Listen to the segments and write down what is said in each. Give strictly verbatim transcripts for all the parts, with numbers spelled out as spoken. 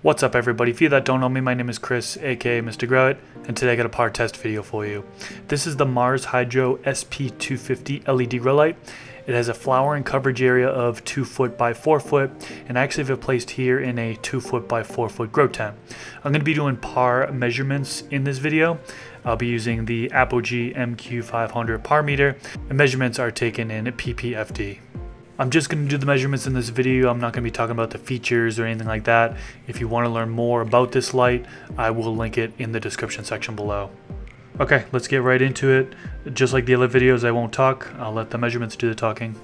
What's up everybody, for you that don't know me, my name is Chris, aka Mister Grow It, and today I got a P A R test video for you. This is the Mars Hydro S P two fifty L E D grow light. It has a flower and coverage area of two foot by four foot, and I actually have it placed here in a two foot by four foot grow tent. I'm going to be doing P A R measurements in this video. I'll be using the Apogee M Q five hundred P A R meter, and measurements are taken in P P F D. I'm just going to do the measurements in this video. I'm not going to be talking about the features or anything like that. If you want to learn more about this light, I will link it in the description section below. Okay, let's get right into it. Just like the other videos, I won't talk. I'll let the measurements do the talking.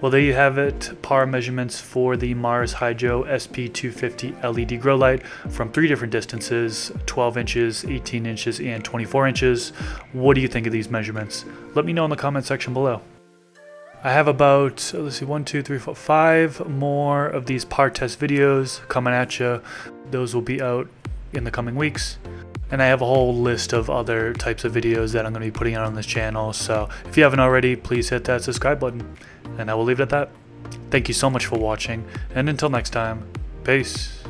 Well, there you have it, P A R measurements for the Mars Hydro S P two fifty L E D grow light from three different distances, twelve inches, eighteen inches, and twenty-four inches. What do you think of these measurements? Let me know in the comment section below. I have about, let's see, one, two, three, four, five more of these P A R test videos coming at you. Those will be out in the coming weeks. And I have a whole list of other types of videos that I'm going to be putting out on this channel. So if you haven't already, please hit that subscribe button. And I will leave it at that. Thank you so much for watching. And until next time, peace.